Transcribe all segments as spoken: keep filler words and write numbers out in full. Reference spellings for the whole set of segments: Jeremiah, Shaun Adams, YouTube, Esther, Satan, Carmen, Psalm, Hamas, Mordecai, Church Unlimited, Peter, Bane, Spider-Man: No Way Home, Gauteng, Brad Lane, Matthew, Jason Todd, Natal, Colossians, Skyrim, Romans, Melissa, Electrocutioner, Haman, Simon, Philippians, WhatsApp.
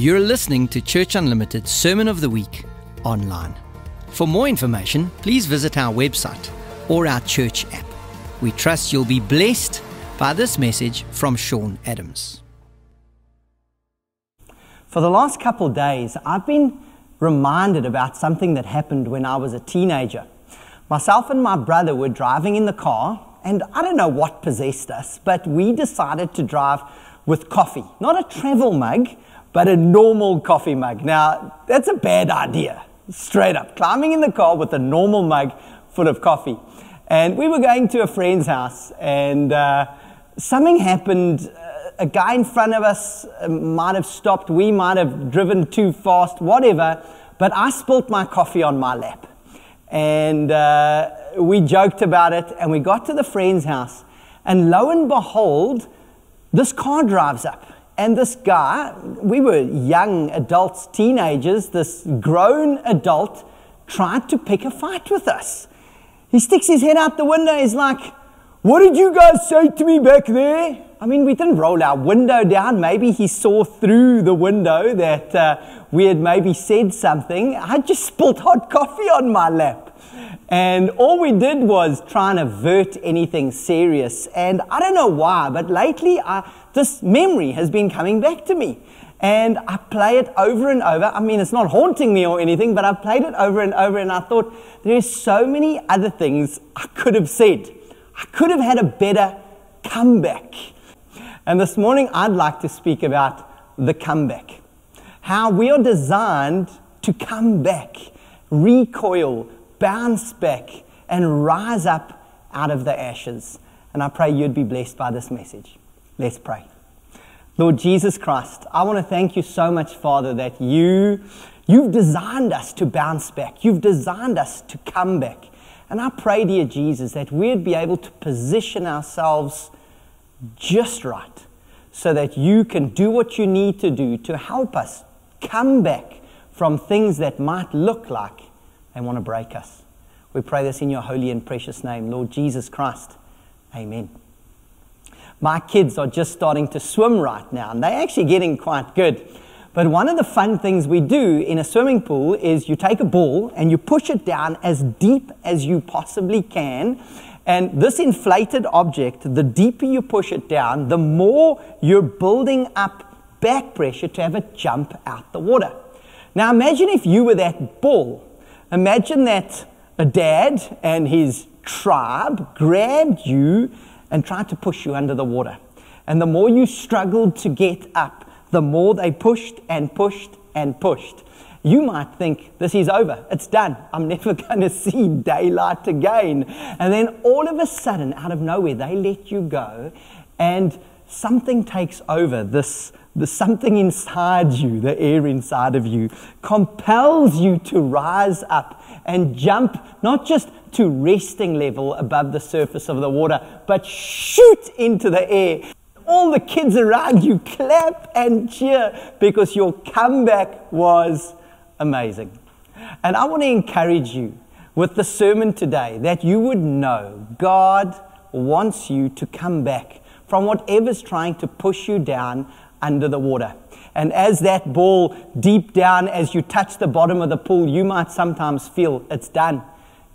You're listening to Church Unlimited Sermon of the Week online. For more information, please visit our website or our church app. We trust you'll be blessed by this message from Shaun Adams. For the last couple of days, I've been reminded about something that happened when I was a teenager. Myself and my brother were driving in the car, and I don't know what possessed us, but we decided to drive with coffee, not a travel mug, but a normal coffee mug. Now, that's a bad idea, straight up. Climbing in the car with a normal mug full of coffee. And we were going to a friend's house, and uh, something happened. A guy in front of us might have stopped. We might have driven too fast, whatever. But I spilt my coffee on my lap. And uh, we joked about it, and we got to the friend's house. And lo and behold, this car drives up. And this guy, we were young adults, teenagers, this grown adult tried to pick a fight with us. He sticks his head out the window. He's like, "What did you guys say to me back there?" I mean, we didn't roll our window down. Maybe he saw through the window that uh, we had maybe said something. I just spilled hot coffee on my lap. And all we did was try and avert anything serious. And I don't know why, but lately I... this memory has been coming back to me, and I play it over and over. I mean, it's not haunting me or anything, but I played it over and over, and I thought, there's so many other things I could have said. I could have had a better comeback. And this morning, I'd like to speak about the comeback. How we are designed to come back, recoil, bounce back, and rise up out of the ashes. And I pray you'd be blessed by this message. Let's pray. Lord Jesus Christ, I want to thank you so much, Father, that you, you've designed us to bounce back. You've designed us to come back. And I pray, dear Jesus, that we'd be able to position ourselves just right so that you can do what you need to do to help us come back from things that might look like they want to break us. We pray this in your holy and precious name, Lord Jesus Christ. Amen. My kids are just starting to swim right now, and they're actually getting quite good. But one of the fun things we do in a swimming pool is you take a ball and you push it down as deep as you possibly can. And this inflated object, the deeper you push it down, the more you're building up back pressure to have it jump out the water. Now imagine if you were that ball. Imagine that a dad and his tribe grabbed you and tried to push you under the water. And the more you struggled to get up, the more they pushed and pushed and pushed. You might think, this is over, it's done, I'm never going to see daylight again. And then all of a sudden, out of nowhere, they let you go, and something takes over. This, the something inside you, the air inside of you, compels you to rise up and jump, not just to resting level above the surface of the water, but shoot into the air. All the kids around you clap and cheer because your comeback was amazing. And I want to encourage you with the sermon today that you would know God wants you to come back from whatever's trying to push you down under the water. And as that ball deep down, as you touch the bottom of the pool, you might sometimes feel it's done.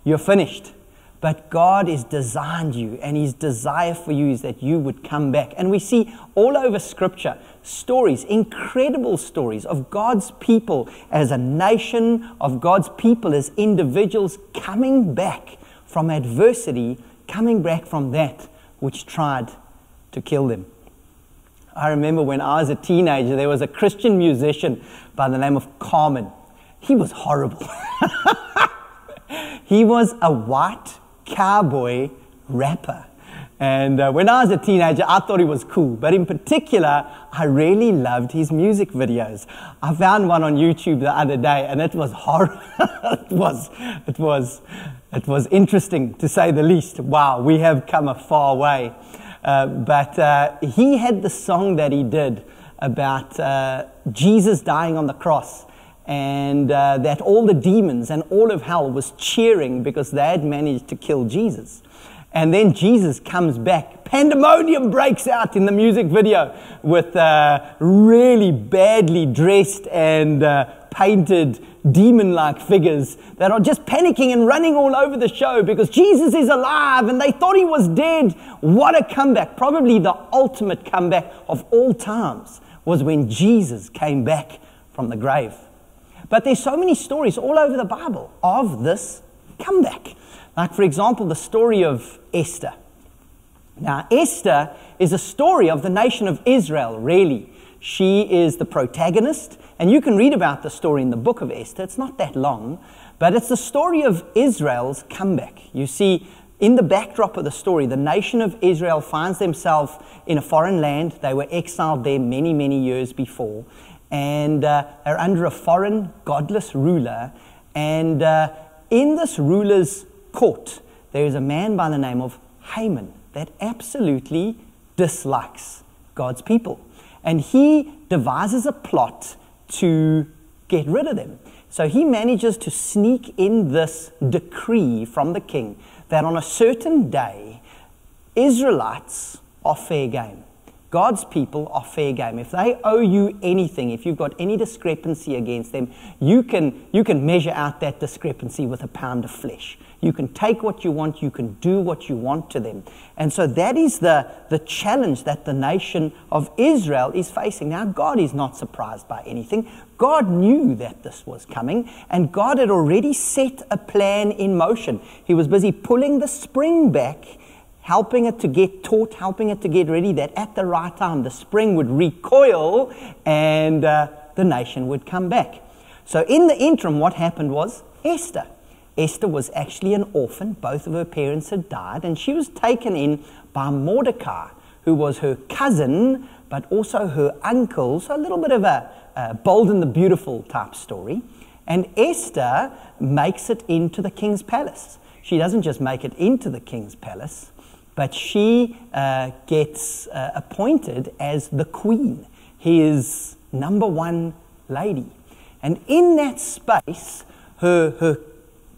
You're finished. But God has designed you, and his desire for you is that you would come back. And we see all over Scripture stories, incredible stories of God's people as a nation, of God's people as individuals coming back from adversity, coming back from that which tried to kill them. I remember when I was a teenager, there was a Christian musician by the name of Carmen. He was horrible. He was a white cowboy rapper. And uh, when I was a teenager, I thought he was cool. But in particular, I really loved his music videos. I found one on YouTube the other day, and it was horrible. it was, it was, it was interesting, to say the least. Wow, we have come a far way. Uh, but uh, he had the song that he did about uh, Jesus dying on the cross, and uh, that all the demons and all of hell was cheering because they had managed to kill Jesus. And then Jesus comes back. Pandemonium breaks out in the music video with uh, really badly dressed and uh, painted demon-like figures that are just panicking and running all over the show because Jesus is alive and they thought he was dead. What a comeback. Probably the ultimate comeback of all times was when Jesus came back from the grave. But there's so many stories all over the Bible of this comeback. Like, for example, the story of Esther. Now, Esther is a story of the nation of Israel, really. She is the protagonist, and you can read about the story in the book of Esther. It's not that long, but it's the story of Israel's comeback. You see, in the backdrop of the story, the nation of Israel finds themselves in a foreign land. They were exiled there many, many years before, and uh, they're under a foreign, godless ruler. And uh, in this ruler's court, there is a man by the name of Haman that absolutely dislikes God's people. And he devises a plot to get rid of them. So he manages to sneak in this decree from the king that on a certain day, Israelites are fair game. God's people are fair game. If they owe you anything, if you've got any discrepancy against them, you can, you can measure out that discrepancy with a pound of flesh. You can take what you want. You can do what you want to them. And so that is the, the challenge that the nation of Israel is facing. Now, God is not surprised by anything. God knew that this was coming, and God had already set a plan in motion. He was busy pulling the spring back, helping it to get taut, helping it to get ready, that at the right time, the spring would recoil and uh, the nation would come back. So in the interim, what happened was Esther. Esther was actually an orphan. Both of her parents had died, and she was taken in by Mordecai, who was her cousin, but also her uncle, so a little bit of a uh, Bold and the Beautiful type story. And Esther makes it into the king's palace. She doesn't just make it into the king's palace, but she uh, gets uh, appointed as the queen, his number one lady. And in that space, her, her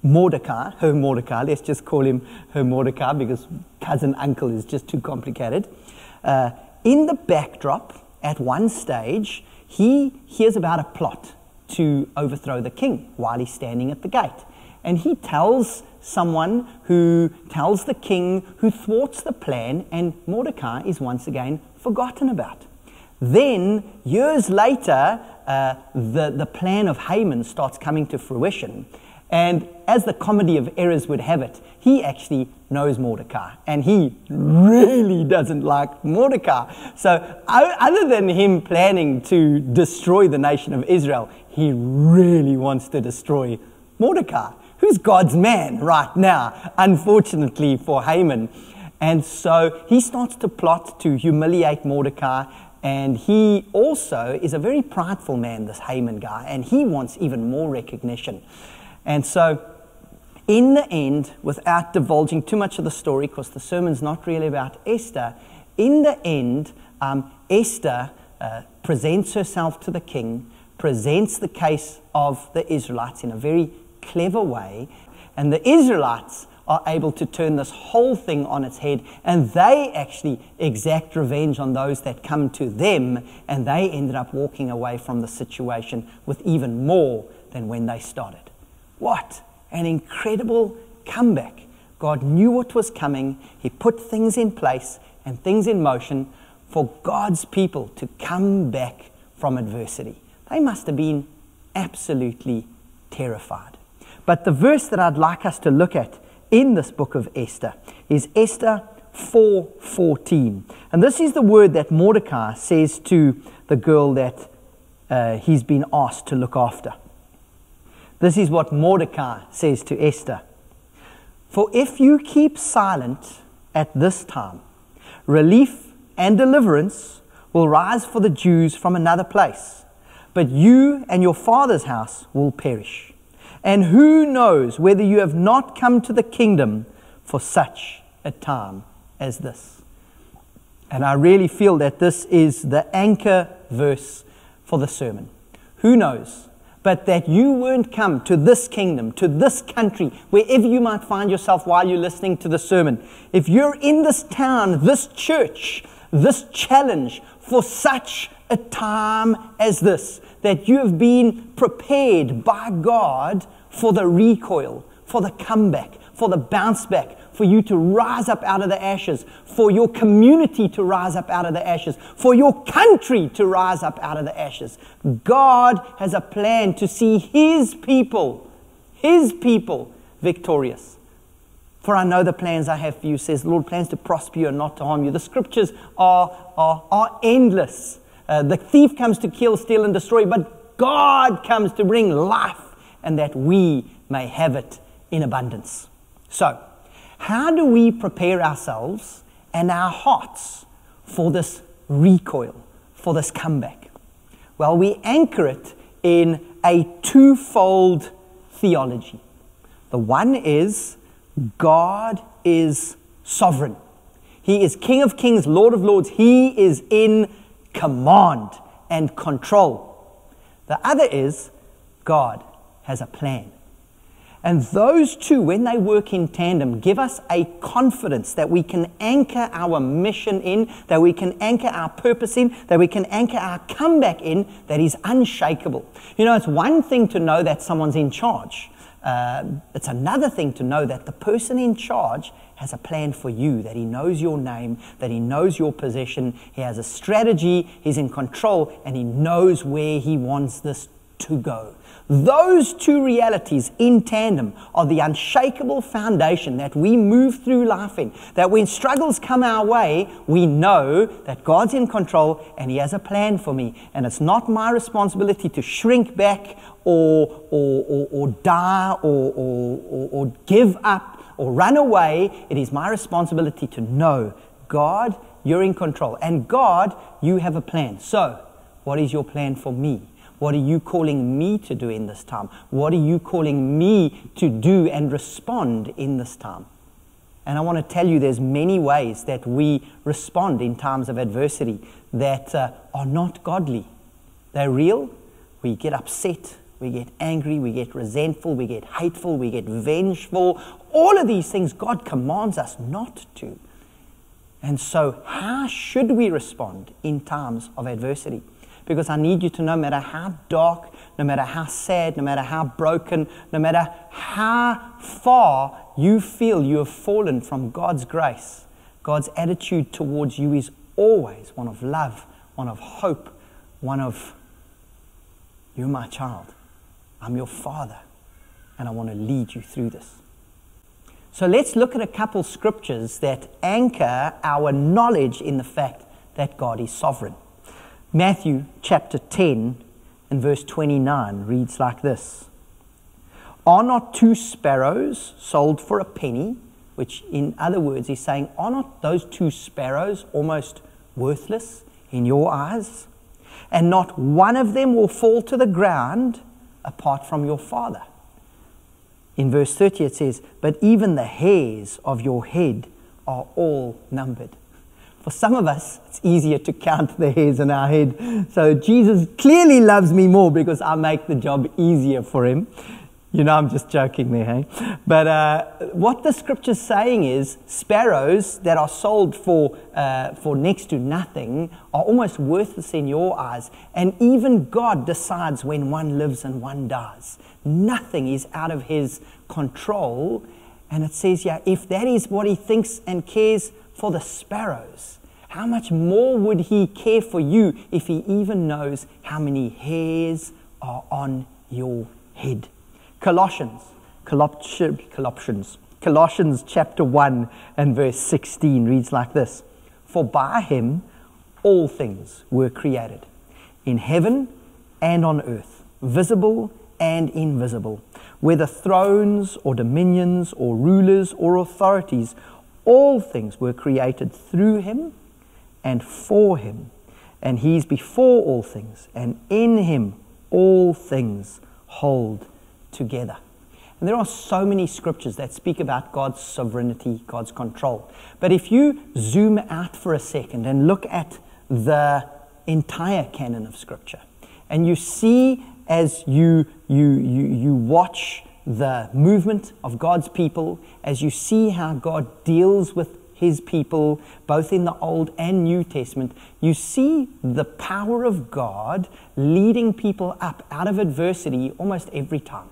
Mordecai, her Mordecai, let's just call him her Mordecai because cousin uncle is just too complicated. Uh, in the backdrop, at one stage, he hears about a plot to overthrow the king while he's standing at the gate. And he tells someone who tells the king, who thwarts the plan, and Mordecai is once again forgotten about. Then, years later, uh, the, the plan of Haman starts coming to fruition. And as the comedy of errors would have it, he actually knows Mordecai, and he really doesn't like Mordecai. So other than him planning to destroy the nation of Israel, he really wants to destroy Mordecai, who's God's man right now, unfortunately for Haman. And so he starts to plot to humiliate Mordecai. And he also is a very prideful man, this Haman guy, and he wants even more recognition. And so, in the end, without divulging too much of the story, because the sermon's not really about Esther, in the end, um, Esther uh, presents herself to the king, presents the case of the Israelites in a very clever way, and the Israelites are able to turn this whole thing on its head, and they actually exact revenge on those that come to them, and they ended up walking away from the situation with even more than when they started. What an incredible comeback. God knew what was coming. He put things in place and things in motion for God's people to come back from adversity. They must have been absolutely terrified. But the verse that I'd like us to look at in this book of Esther is Esther four fourteen. And this is the word that Mordecai says to the girl that uh, he's been asked to look after. This is what Mordecai says to Esther. For if you keep silent at this time, relief and deliverance will rise for the Jews from another place, but you and your father's house will perish. And who knows whether you have not come to the kingdom for such a time as this. And I really feel that this is the anchor verse for the sermon. Who knows? but that you won't come to this kingdom, to this country, wherever you might find yourself while you're listening to the sermon. If you're in this town, this church, this challenge for such a time as this, that you have been prepared by God for the recoil, for the comeback, for the bounce back, for you to rise up out of the ashes, for your community to rise up out of the ashes, for your country to rise up out of the ashes. God has a plan to see His people, His people victorious. For I know the plans I have for you, says the Lord, plans to prosper you and not to harm you. The scriptures are, are, are endless. Uh, the thief comes to kill, steal, and destroy, but God comes to bring life and that we may have it in abundance. So, how do we prepare ourselves and our hearts for this recoil, for this comeback? Well, we anchor it in a twofold theology. The one is God is sovereign. He is King of Kings, Lord of Lords. He is in command and control. The other is God has a plan. And those two, when they work in tandem, give us a confidence that we can anchor our mission in, that we can anchor our purpose in, that we can anchor our comeback in, that is unshakable. You know, it's one thing to know that someone's in charge. Uh, it's another thing to know that the person in charge has a plan for you, that he knows your name, that he knows your position, he has a strategy, he's in control, and he knows where he wants this to go. Those two realities in tandem are the unshakable foundation that we move through life in, that when struggles come our way, we know that God's in control and He has a plan for me, and it's not my responsibility to shrink back or, or, or, or die or, or, or, or give up or run away. It is my responsibility to know, God, you're in control, and God, you have a plan. So, what is your plan for me? What are you calling me to do in this time? What are you calling me to do and respond in this time? And I want to tell you there's many ways that we respond in times of adversity that uh, are not godly. They're real. We get upset. We get angry. We get resentful. We get hateful. We get vengeful. All of these things God commands us not to. And so how should we respond in times of adversity? Because I need you to know, no matter how dark, no matter how sad, no matter how broken, no matter how far you feel you have fallen from God's grace, God's attitude towards you is always one of love, one of hope, one of, you're my child, I'm your father, and I want to lead you through this. So let's look at a couple scriptures that anchor our knowledge in the fact that God is sovereign. Matthew chapter ten and verse twenty-nine reads like this. Are not two sparrows sold for a penny? Which in other words he's saying, are not those two sparrows almost worthless in your eyes? And not one of them will fall to the ground apart from your Father. In verse thirty it says, but even the hairs of your head are all numbered. For some of us, it's easier to count the hairs in our head. So Jesus clearly loves me more because I make the job easier for Him. You know, I'm just joking there, hey? But uh, what the scripture's saying is sparrows that are sold for, uh, for next to nothing are almost worthless in your eyes. And even God decides when one lives and one dies. Nothing is out of His control. And it says, yeah, if that is what He thinks and cares for the sparrows, how much more would He care for you if He even knows how many hairs are on your head? Colossians, Colossians, Colossians chapter one and verse sixteen reads like this. For by Him all things were created, in heaven and on earth, visible and invisible, whether thrones or dominions or rulers or authorities, all things were created through Him and for Him, and He is before all things, and in Him all things hold together. And there are so many scriptures that speak about God's sovereignty, God's control. But if you zoom out for a second and look at the entire canon of scripture, and you see as you, you, you, you watch the movement of God's people, as you see how God deals with his people, both in the Old and New Testament, you see the power of God leading people up out of adversity almost every time.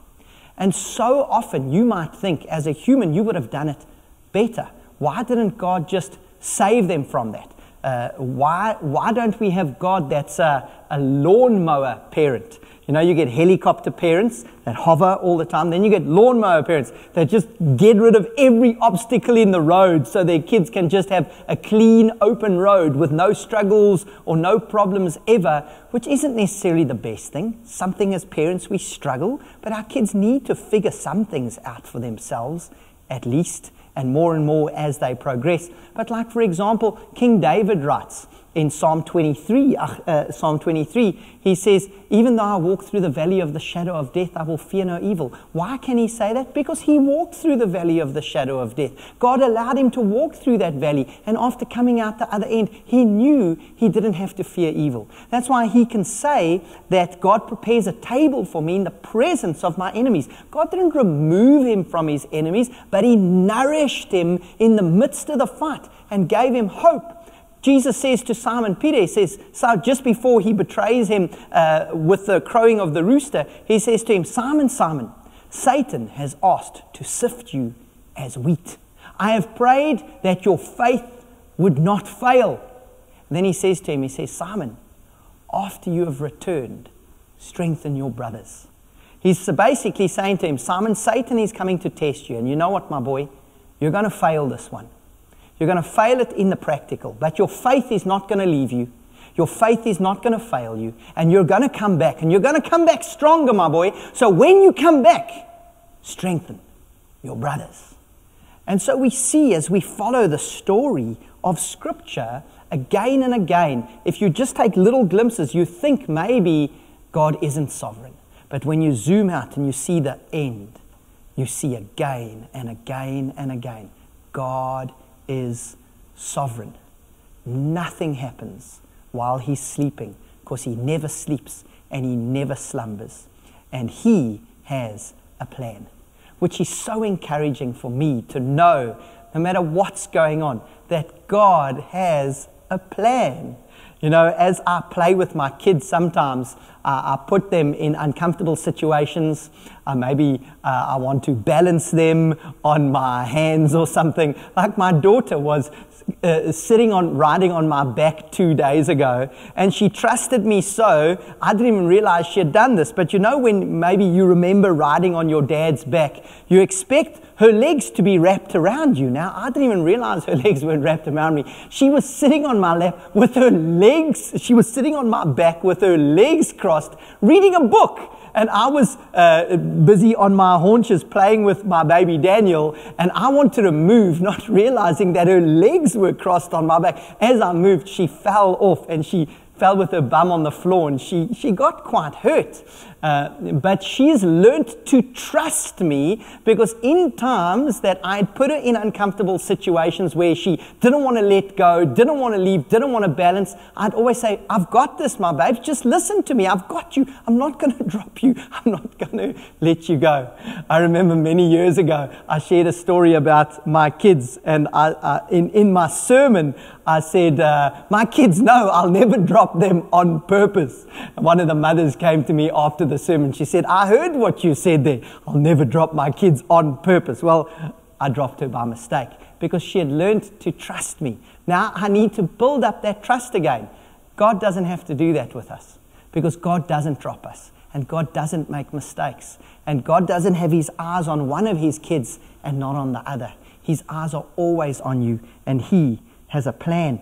And so often you might think, as a human, you would have done it better. Why didn't God just save them from that? Uh, why, why don't we have God that's a, a lawnmower parent? You know, you get helicopter parents that hover all the time. Then you get lawnmower parents that just get rid of every obstacle in the road so their kids can just have a clean, open road with no struggles or no problems ever, which isn't necessarily the best thing. Something as parents we struggle, but our kids need to figure some things out for themselves at least, and more and more as they progress. But like, for example, King David writes in Psalm twenty-three, uh, Psalm twenty-three, he says, even though I walk through the valley of the shadow of death, I will fear no evil. Why can he say that? Because he walked through the valley of the shadow of death. God allowed him to walk through that valley, and after coming out the other end, he knew he didn't have to fear evil. That's why he can say that God prepares a table for me in the presence of my enemies. God didn't remove him from his enemies, but he nourished him in the midst of the fight and gave him hope. Jesus says to Simon Peter, he says, so just before he betrays him uh, with the crowing of the rooster, he says to him, Simon, Simon, Satan has asked to sift you as wheat. I have prayed that your faith would not fail. And then he says to him, he says, Simon, after you have returned, strengthen your brothers. He's basically saying to him, Simon, Satan is coming to test you. And you know what, my boy, you're going to fail this one. You're going to fail it in the practical, but your faith is not going to leave you. Your faith is not going to fail you, and you're going to come back, and you're going to come back stronger, my boy. So when you come back, strengthen your brothers. And so we see, as we follow the story of Scripture again and again, if you just take little glimpses, you think maybe God isn't sovereign. But when you zoom out and you see the end, you see again and again and again, God is is sovereign. Nothing happens while he's sleeping, because he never sleeps and he never slumbers, and he has a plan, which is so encouraging for me to know, no matter what's going on, that God has a plan. You know, as I play with my kids sometimes, uh, I put them in uncomfortable situations. Uh, maybe uh, I want to balance them on my hands or something. Like my daughter was uh, sitting on, riding on my back two days ago, and she trusted me so, I didn't even realize she had done this. But you know, when maybe you remember riding on your dad's back, you expect her legs to be wrapped around you. Now, I didn't even realize her legs weren't wrapped around me. She was sitting on my lap with her legs, she was sitting on my back with her legs crossed, reading a book. And I was uh, busy on my haunches playing with my baby Daniel, and I wanted to move, not realizing that her legs were crossed on my back. As I moved, she fell off, and she fell with her bum on the floor, and she, she got quite hurt. Uh, but she's learned to trust me, because in times that I had put her in uncomfortable situations where she didn't want to let go, didn't want to leave, didn't want to balance, I'd always say, I've got this, my babe. Just listen to me. I've got you. I'm not going to drop you. I'm not going to let you go. I remember many years ago, I shared a story about my kids, and I, I, in, in my sermon, I said, uh, my kids know I'll never drop them on purpose. And one of the mothers came to me after the sermon. She said, I heard what you said there. I'll never drop my kids on purpose. Well, I dropped her by mistake, because she had learned to trust me. Now I need to build up that trust again. God doesn't have to do that with us, because God doesn't drop us, and God doesn't make mistakes, and God doesn't have his eyes on one of his kids and not on the other. His eyes are always on you, and he has a plan.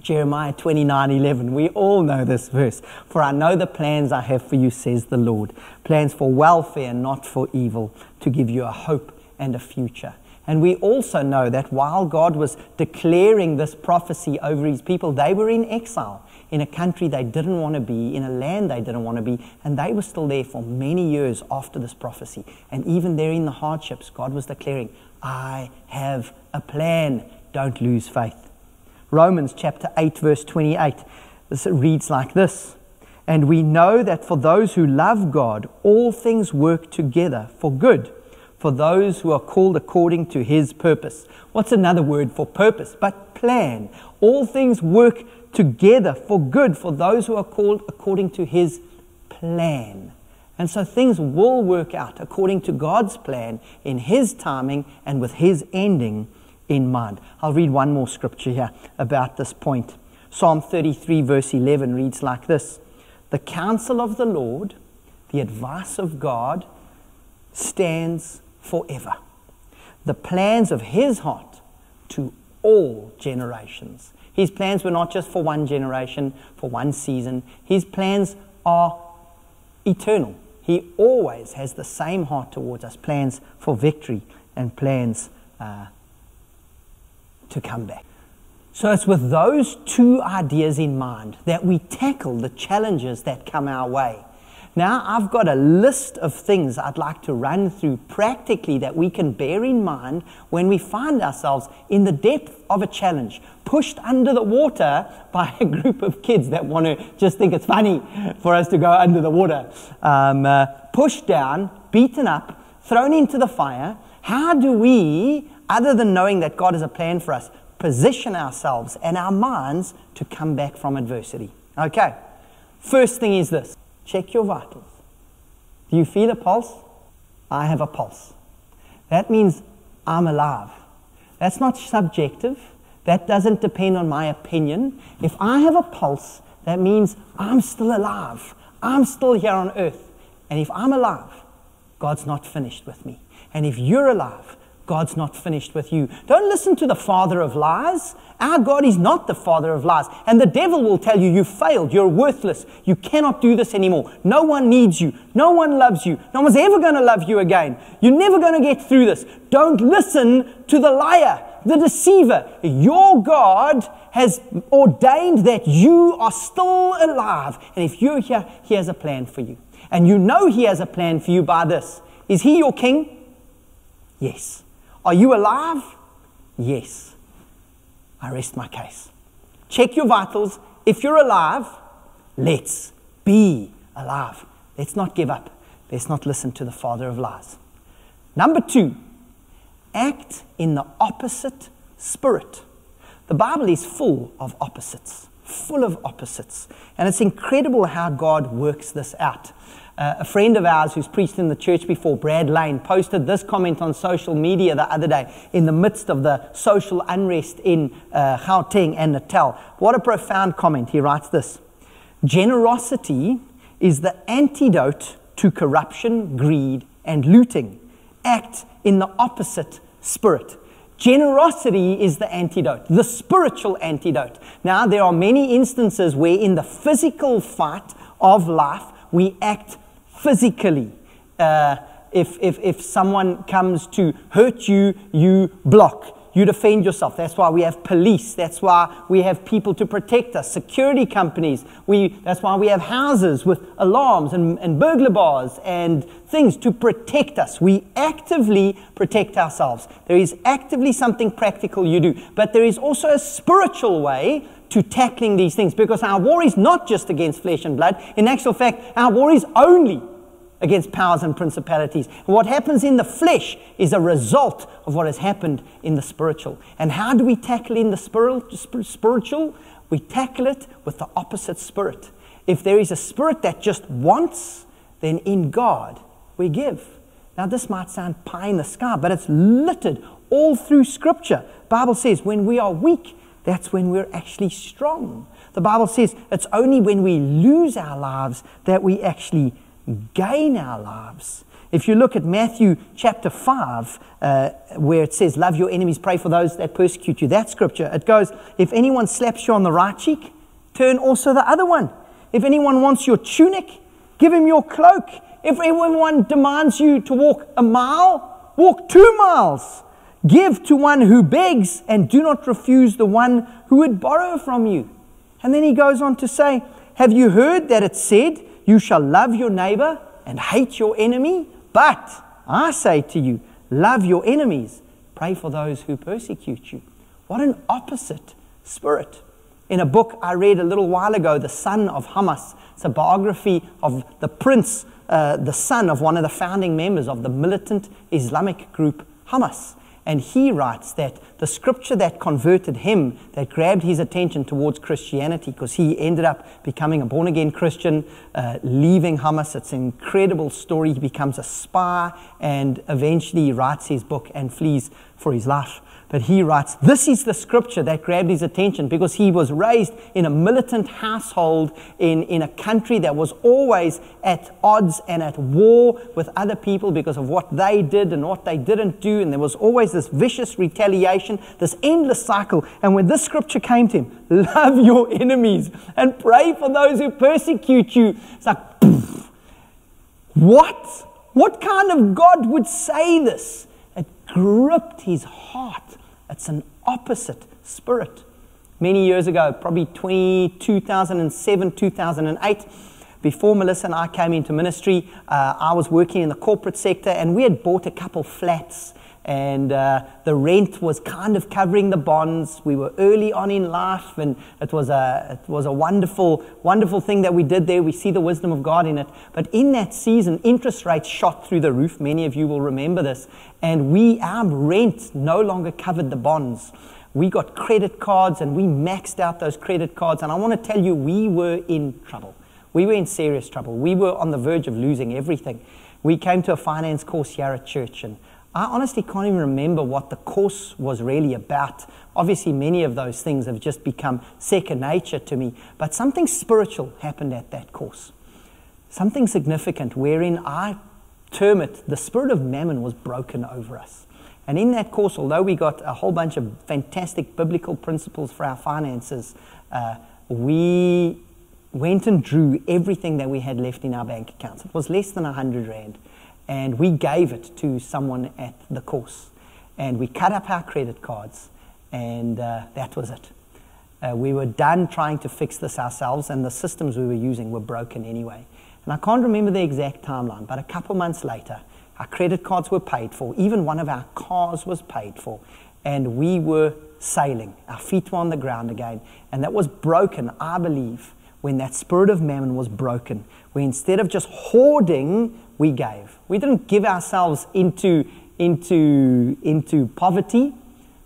Jeremiah twenty-nine eleven, we all know this verse. For I know the plans I have for you, says the Lord, plans for welfare, not for evil, to give you a hope and a future. And we also know that while God was declaring this prophecy over his people, they were in exile, in a country they didn't want to be, in a land they didn't want to be, and they were still there for many years after this prophecy. And even there in the hardships, God was declaring, I have a plan. Don't lose faith. Romans chapter eight verse twenty-eight, this reads like this. And we know that for those who love God, all things work together for good, for those who are called according to his purpose. What's another word for purpose? But plan. All things work together for good for those who are called according to his plan. And so things will work out according to God's plan, in his timing and with his ending in mind. I'll read one more scripture here about this point. Psalm thirty-three verse eleven reads like this: "The counsel of the Lord, the advice of God, stands forever. The plans of his heart to all generations." His plans were not just for one generation, for one season. His plans are eternal. He always has the same heart towards us, plans for victory and plans uh, to come back. So it's with those two ideas in mind that we tackle the challenges that come our way. Now, I've got a list of things I'd like to run through practically that we can bear in mind when we find ourselves in the depth of a challenge, pushed under the water by a group of kids that want to just think it's funny for us to go under the water. Um, uh, pushed down, beaten up, thrown into the fire. How do we, other than knowing that God has a plan for us, position ourselves and our minds to come back from adversity? Okay, first thing is this. Check your vitals. Do you feel a pulse? I have a pulse. That means I'm alive. That's not subjective. That doesn't depend on my opinion. If I have a pulse, that means I'm still alive. I'm still here on earth. And if I'm alive, God's not finished with me. And if you're alive, God's not finished with you. Don't listen to the father of lies. Our God is not the father of lies. And the devil will tell you, you failed, you're worthless, you cannot do this anymore. No one needs you. No one loves you. No one's ever going to love you again. You're never going to get through this. Don't listen to the liar, the deceiver. Your God has ordained that you are still alive. And if you're here, he has a plan for you. And you know he has a plan for you by this. Is he your king? Yes. Are you alive? Yes. I rest my case. Check your vitals. If you're alive, let's be alive. Let's not give up. Let's not listen to the father of lies. Number two, act in the opposite spirit. The Bible is full of opposites, full of opposites. And it's incredible how God works this out. Uh, a friend of ours who's preached in the church before, Brad Lane, posted this comment on social media the other day in the midst of the social unrest in uh, Gauteng and Natal. What a profound comment. He writes this: "Generosity is the antidote to corruption, greed, and looting. Act in the opposite spirit." Generosity is the antidote, the spiritual antidote. Now, there are many instances where in the physical fight of life, we act physically. Uh, if, if, if someone comes to hurt you, you block. You defend yourself. That's why we have police. That's why we have people to protect us, security companies. We, that's why we have houses with alarms and, and burglar bars and things to protect us. We actively protect ourselves. There is actively something practical you do. But there is also a spiritual way to tackling these things, because our war is not just against flesh and blood. In actual fact, our war is only against powers and principalities. What happens in the flesh is a result of what has happened in the spiritual. And how do we tackle in the spiritual? We tackle it with the opposite spirit. If there is a spirit that just wants, then in God we give. Now, this might sound pie in the sky, but it's littered all through Scripture. The Bible says when we are weak, that's when we're actually strong. The Bible says it's only when we lose our lives that we actually gain our lives. If you look at Matthew chapter five, uh, where it says, "Love your enemies, pray for those that persecute you," that scripture, it goes, "If anyone slaps you on the right cheek, turn also the other one. If anyone wants your tunic, give him your cloak. If anyone demands you to walk a mile, walk two miles. Give to one who begs, and do not refuse the one who would borrow from you." And then he goes on to say, "Have you heard that it said, you shall love your neighbor and hate your enemy? But I say to you, love your enemies, pray for those who persecute you." What an opposite spirit. In a book I read a little while ago, The Son of Hamas. It's a biography of the prince, uh, the son of one of the founding members of the militant Islamic group Hamas. And he writes that the scripture that converted him, that grabbed his attention towards Christianity, because he ended up becoming a born-again Christian, uh, leaving Hamas. It's an incredible story. He becomes a spy and eventually writes his book and flees for his life. But he writes, this is the scripture that grabbed his attention, because he was raised in a militant household in, in a country that was always at odds and at war with other people because of what they did and what they didn't do. And there was always this vicious retaliation, this endless cycle. And when this scripture came to him, love your enemies and pray for those who persecute you. It's like, poof, what? What kind of God would say this? It gripped his heart. It's an opposite spirit. Many years ago, probably two thousand seven, two thousand eight, before Melissa and I came into ministry, uh, I was working in the corporate sector, and we had bought a couple flats, and uh, the rent was kind of covering the bonds. We were early on in life, and it was a it was a wonderful, wonderful thing that we did there. We see the wisdom of God in it. But in that season, interest rates shot through the roof. Many of you will remember this. And we, our rent no longer covered the bonds. We got credit cards, and we maxed out those credit cards. And I want to tell you, we were in trouble. We were in serious trouble. We were on the verge of losing everything. We came to a finance course here at church, and I honestly can't even remember what the course was really about. Obviously, many of those things have just become second nature to me. But something spiritual happened at that course. Something significant, wherein I term it, the spirit of Mammon was broken over us. And in that course, although we got a whole bunch of fantastic biblical principles for our finances, uh, we went and drew everything that we had left in our bank accounts. It was less than a hundred rand. And we gave it to someone at the course. And we cut up our credit cards. And uh, that was it. Uh, we were done trying to fix this ourselves. And the systems we were using were broken anyway. And I can't remember the exact timeline. But a couple months later, our credit cards were paid for. Even one of our cars was paid for. And we were sailing. Our feet were on the ground again. And that was broken, I believe, when that spirit of Mammon was broken. Where instead of just hoarding, we gave. We didn't give ourselves into, into, into poverty.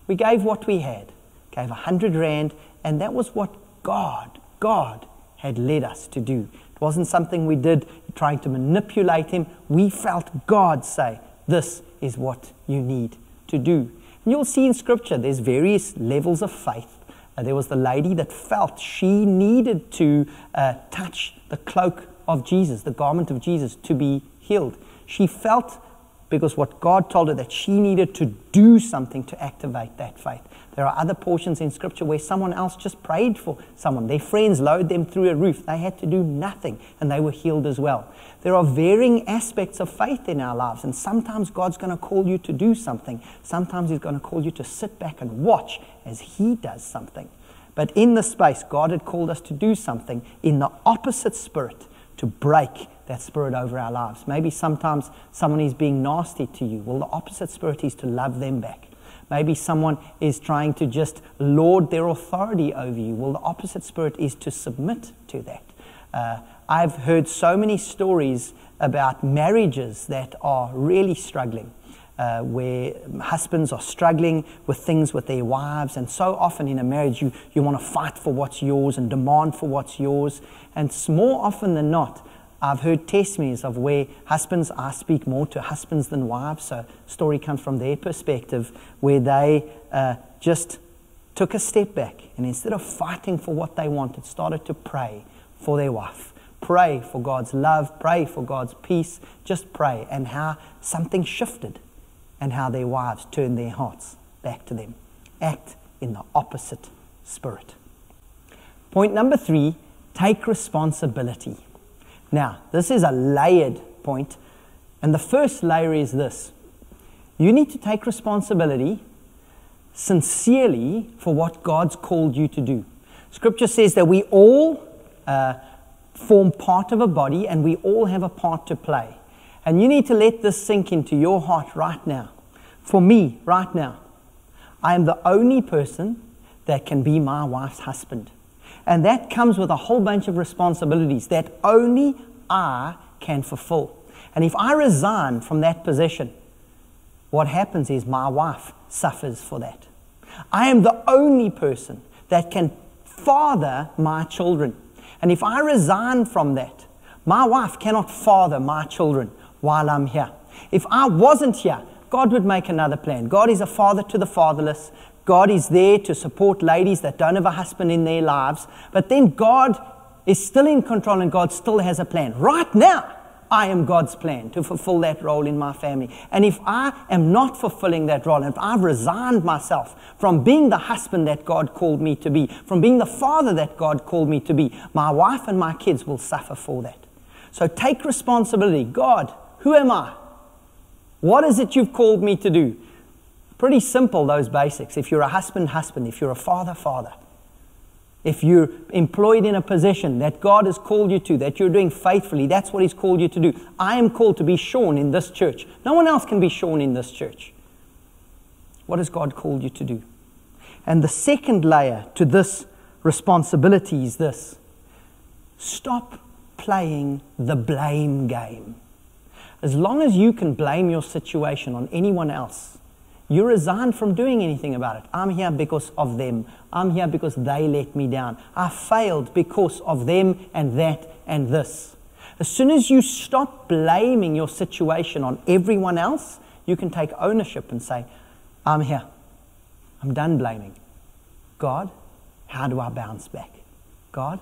We gave what we had. Gave a hundred rand, and that was what God, God had led us to do. It wasn't something we did trying to manipulate Him. We felt God say, this is what you need to do. And you'll see in Scripture, there's various levels of faith. Uh, there was the lady that felt she needed to uh, touch the cloak of Jesus, the garment of Jesus, to be healed. She felt, because what God told her, that she needed to do something to activate that faith. There are other portions in Scripture where someone else just prayed for someone. Their friends lowered them through a roof. They had to do nothing, and they were healed as well. There are varying aspects of faith in our lives, and sometimes God's going to call you to do something. Sometimes He's going to call you to sit back and watch as He does something. But in this space, God had called us to do something in the opposite spirit, to break that spirit over our lives. Maybe sometimes someone is being nasty to you. Well, the opposite spirit is to love them back. Maybe someone is trying to just lord their authority over you. Well, the opposite spirit is to submit to that. Uh, I've heard so many stories about marriages that are really struggling, uh, where husbands are struggling with things with their wives. And so often in a marriage, you, you want to fight for what's yours and demand for what's yours. And more often than not, I've heard testimonies of where husbands, I speak more to husbands than wives, so story comes from their perspective, where they uh, just took a step back, and instead of fighting for what they wanted, started to pray for their wife. Pray for God's love, pray for God's peace, just pray, and how something shifted, and how their wives turned their hearts back to them. Act in the opposite spirit. Point number three, take responsibility. Now, this is a layered point, and the first layer is this. You need to take responsibility sincerely for what God's called you to do. Scripture says that we all uh, form part of a body, and we all have a part to play. And you need to let this sink into your heart right now. For me, right now, I am the only person that can be my wife's husband. And that comes with a whole bunch of responsibilities that only I can fulfill. And if I resign from that position, what happens is my wife suffers for that. I am the only person that can father my children. And if I resign from that, my wife cannot father my children while I'm here. If I wasn't here, God would make another plan. God is a father to the fatherless. God is there to support ladies that don't have a husband in their lives. But then God is still in control and God still has a plan. Right now, I am God's plan to fulfill that role in my family. And if I am not fulfilling that role, and if I've resigned myself from being the husband that God called me to be, from being the father that God called me to be, my wife and my kids will suffer for that. So take responsibility. God, who am I? What is it you've called me to do? Pretty simple, those basics. If you're a husband, husband. If you're a father, father. If you're employed in a position that God has called you to, that you're doing faithfully, that's what He's called you to do. I am called to be Shaun in this church. No one else can be Shaun in this church. What has God called you to do? And the second layer to this responsibility is this. Stop playing the blame game. As long as you can blame your situation on anyone else, you resign from doing anything about it. I'm here because of them. I'm here because they let me down. I failed because of them and that and this. As soon as you stop blaming your situation on everyone else, you can take ownership and say, I'm here. I'm done blaming. God, how do I bounce back? God,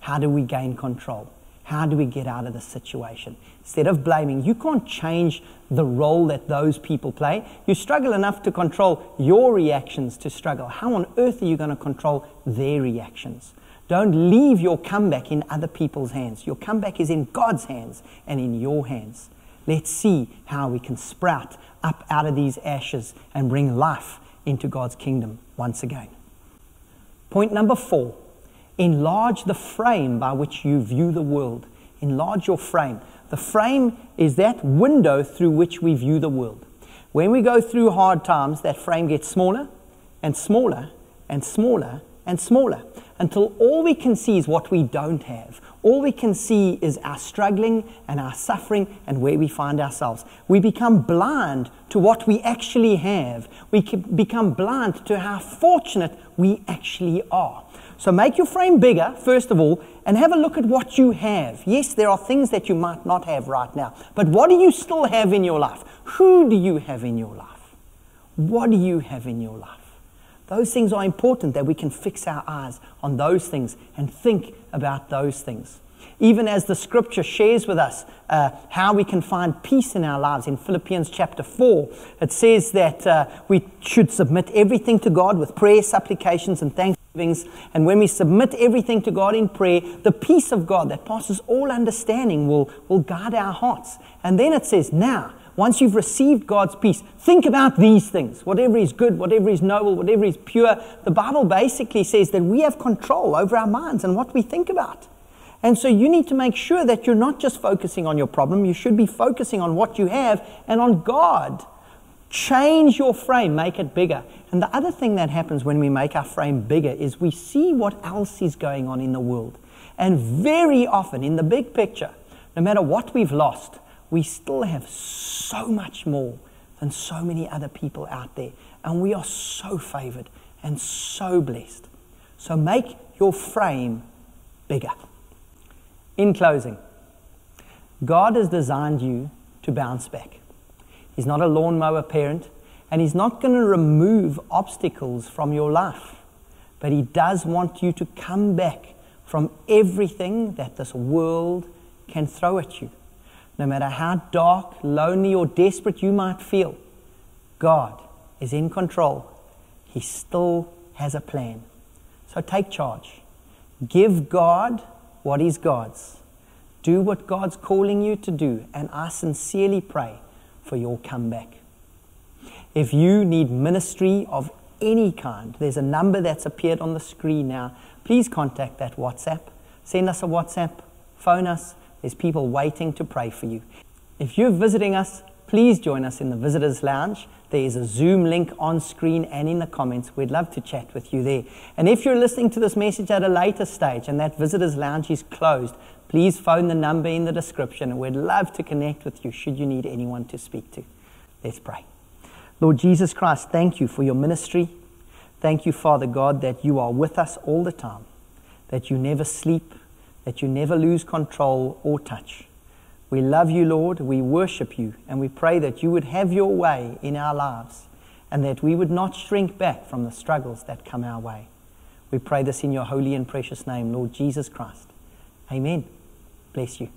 how do we gain control? How do we get out of this situation? Instead of blaming, you can't change the role that those people play. You struggle enough to control your reactions to struggle. How on earth are you going to control their reactions? Don't leave your comeback in other people's hands. Your comeback is in God's hands and in your hands. Let's see how we can sprout up out of these ashes and bring life into God's kingdom once again. Point number four. Enlarge the frame by which you view the world. Enlarge your frame. The frame is that window through which we view the world. When we go through hard times, that frame gets smaller and smaller and smaller and smaller until all we can see is what we don't have. All we can see is our struggling and our suffering and where we find ourselves. We become blind to what we actually have. We can become blind to how fortunate we actually are. So make your frame bigger, first of all, and have a look at what you have. Yes, there are things that you might not have right now, but what do you still have in your life? Who do you have in your life? What do you have in your life? Those things are important, that we can fix our eyes on those things and think about those things. Even as the scripture shares with us uh, how we can find peace in our lives. In Philippians chapter four, it says that uh, we should submit everything to God with prayer, supplications, and thanksgivings. And when we submit everything to God in prayer, the peace of God that passes all understanding will, will guard our hearts. And then it says, now, once you've received God's peace, think about these things. Whatever is good, whatever is noble, whatever is pure. The Bible basically says that we have control over our minds and what we think about. And so you need to make sure that you're not just focusing on your problem. You should be focusing on what you have and on God. Change your frame, make it bigger. And the other thing that happens when we make our frame bigger is we see what else is going on in the world. And very often in the big picture, no matter what we've lost, we still have so much more than so many other people out there. And we are so favored and so blessed. So make your frame bigger. In closing, God has designed you to bounce back. He's not a lawnmower parent, and He's not going to remove obstacles from your life. But He does want you to come back from everything that this world can throw at you. No matter how dark, lonely, or desperate you might feel, God is in control. He still has a plan. So take charge. Give God what is God's. Do what God's calling you to do, and I sincerely pray for your comeback. If you need ministry of any kind, there's a number that's appeared on the screen now. Please contact that WhatsApp. Send us a WhatsApp. Phone us. There's people waiting to pray for you. If you're visiting us, please join us in the Visitors Lounge. There is a Zoom link on screen and in the comments. We'd love to chat with you there. And if you're listening to this message at a later stage and that Visitors Lounge is closed, please phone the number in the description, and we'd love to connect with you should you need anyone to speak to. Let's pray. Lord Jesus Christ, thank you for your ministry. Thank you, Father God, that you are with us all the time, that you never sleep, that you never lose control or touch. We love you, Lord. We worship you, and we pray that you would have your way in our lives and that we would not shrink back from the struggles that come our way. We pray this in your holy and precious name, Lord Jesus Christ. Amen. Bless you.